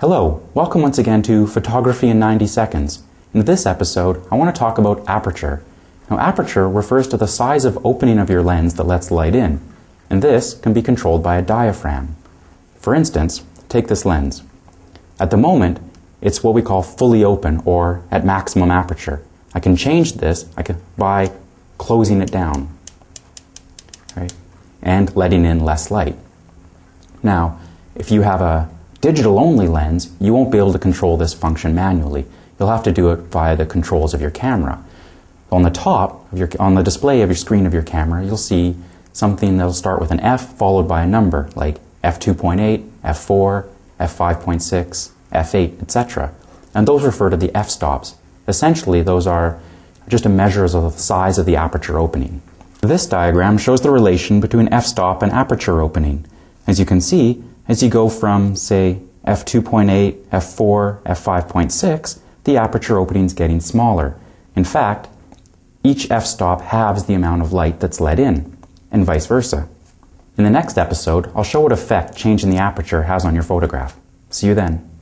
Hello, welcome once again to Photography in 90 Seconds. In this episode, I want to talk about aperture. Now, aperture refers to the size of opening of your lens that lets light in, and this can be controlled by a diaphragm. For instance, take this lens. At the moment, it's what we call fully open, or at maximum aperture. I can change this by closing it down, right, and letting in less light. Now, if you have a digital-only lens, you won't be able to control this function manually. You'll have to do it via the controls of your camera. On the top, on the display of your screen of your camera, you'll see something that'll start with an F followed by a number, like F2.8, F4, F5.6, F8, etc. And those refer to the f-stops. Essentially, those are just measures of the size of the aperture opening. This diagram shows the relation between f-stop and aperture opening. As you can see, as you go from, say, f2.8, f4, f5.6, the aperture opening is getting smaller. In fact, each f-stop halves the amount of light that's let in, and vice versa. In the next episode, I'll show what effect changing the aperture has on your photograph. See you then.